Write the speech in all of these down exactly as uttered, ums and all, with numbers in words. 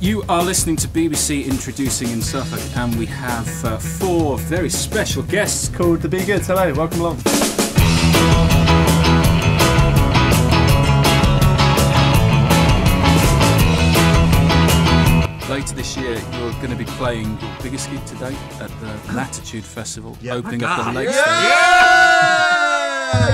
You are listening to B B C Introducing in Suffolk, and we have uh, four very special guests called the B Goodes. Hello, welcome along. Later this year, you're going to be playing your biggest gig to date at the Latitude Festival, yeah. opening up the Lake Stage. Yeah! Yeah!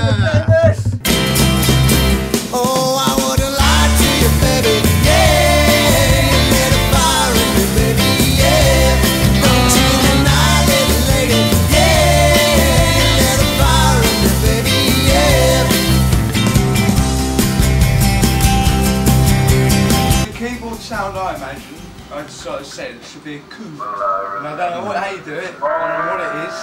Oh, I would have lied to you, baby. Yeah, let it fire in me, baby. Yeah, don't you deny, little lady. Yeah, let it fire in me, baby. Yeah. The keyboard sound, I imagine, I just sort of said it should be a coup. And I don't know what, how you do it, I don't know what it is,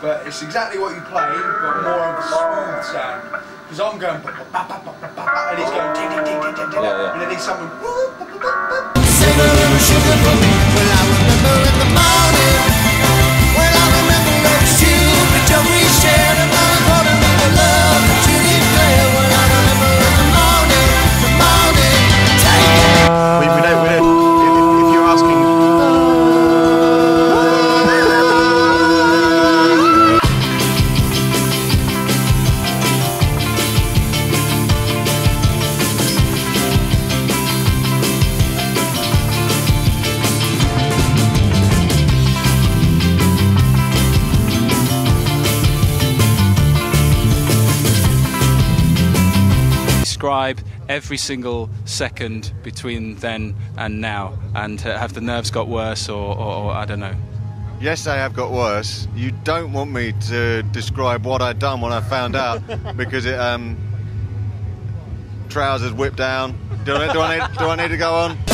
but it's exactly what you play, but more of a smooth sound. Because I'm going ba ba ba ba ba ba, and he's going ding ding ding ding ding ding, and then he's someone. Say the river sugar for me, well I remember in the morning, well I remember it was you, the joy we shared, and I wanna make the love that you declare. Well I remember in the morning, the morning, take it. We we don't we don't. If you're asking, every single second between then and now, and uh, have the nerves got worse, or, or, or I don't know? Yes, they have got worse. You don't want me to describe what I'd done when I found out, because it um trousers whipped down. Do I, do I need do I need to go on?